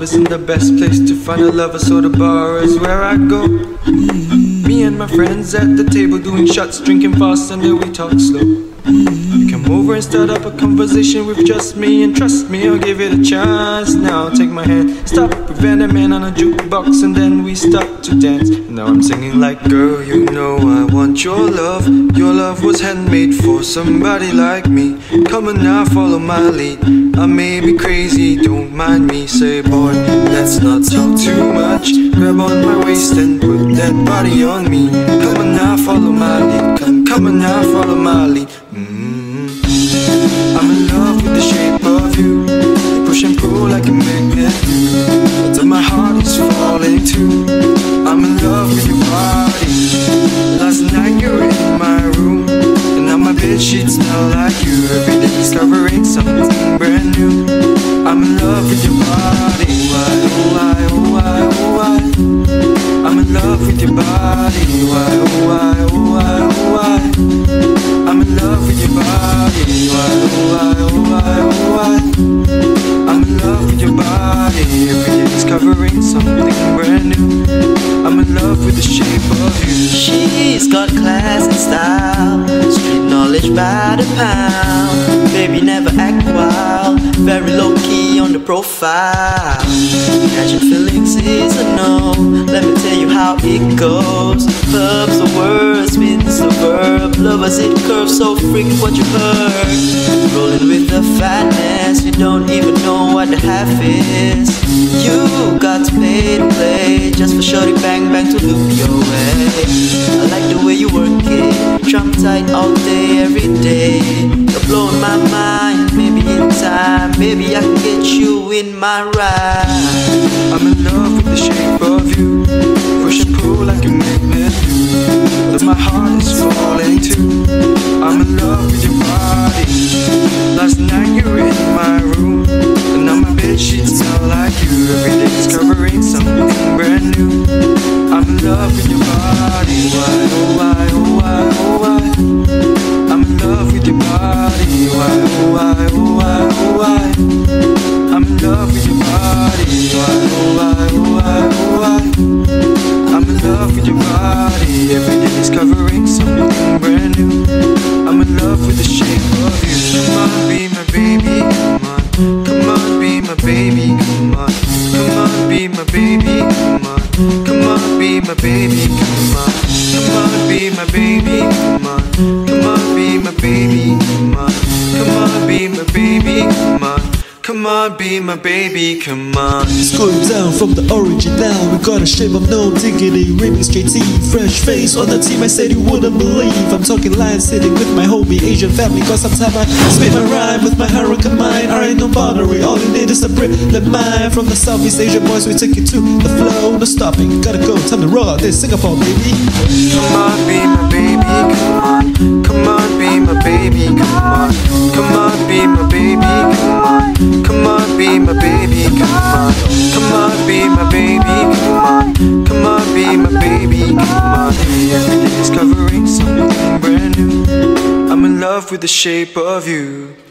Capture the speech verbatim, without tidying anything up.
club isn't the best place to find a lover, so the bar is where I go. Me and my friends at the table doing shots, drinking fast, and then we talk slow. You come over and start up a conversation with just me, and trust me, I'll give it a chance. Now I'll take my hand, stop with Venom Man on a jukebox, and then we start to dance. Now I'm singing like, girl, you know I want your love. Your love was handmade for somebody like me. Come on now, follow my lead. I may be crazy, don't mind me. Say, boy, let's not talk too much. Grab on my waist and put that body on me. Come on now, follow my lead. Come, come on now, follow my lead. Mm-hmm. I'm in love with the shape of you. Push and pull like a magnet. Till my heart is falling too. I'm in love with your body. Last night you were in my room, and now my bed sheets smell like you. Every day discovering something brand new. I'm in love with your body. Why, oh why, oh why, oh why? I'm in love with your body. Why, oh why, oh why, oh why? I'm in love with your body. Why, oh why, oh why, oh why? I'm in love with your body. Every day discovering something brand new. I'm in love with the shape of you. She's got class and style, street knowledge by the pound. Baby never act wild, very low key on the profile. Catching feelings is a no, let me tell you how it goes. Verbs are words, spins a verb. Lovers it curves, so freaking what you heard. Rolling with the fatness, you don't even know what the half is. You got to pay to play, just for shorty bang bang to look your way. I like the way you work it, drum tight all day, every day. You're blowing my mind, maybe in time, maybe I can get you in my ride. I'm in love with the shape of you, push and pull like a magnet. But my heart is falling too. I'm in love with your body. Last night you were in my room, and now my bed sheets smell like you. Every day discovering something brand new. I'm in love with your body. Why, oh why, oh why, oh why? I'm in love with your body. Why, oh why, oh why, oh why? I'm in love with your body. Why, oh why, oh why, oh why? I'm in love with your body. Every day discovering something brand new. I'm in love with the shape of you. Come on, be my baby, come on. Come on, be my baby, come on. Come on, be my baby, come on. Come on, be my baby, come on. Come on, be my baby, come on. Come on, be my baby, come on. Come on, be my baby, come on. Come on, be my baby, come on. It's going down from the original. We got a shape of no diggity. Remix K T, fresh face on the team. I said you wouldn't believe. I'm talking lines, sitting with my homie Asian family. Cause sometimes I spit my rhyme with my hurricane mind. I ain't no boundary, all you need is a brick. Let mine from the Southeast Asian boys. We take it to the flow, no stopping. Gotta go, time to roll out this Singapore, baby. Come on, be my baby, come on. Come on, be my baby, come on. Come on, be my baby, come on. Come on, be my baby, come on. Come on, be my baby, come on. Come on, be my baby, come on. Every day discovering something brand new. I'm in love with the shape of you.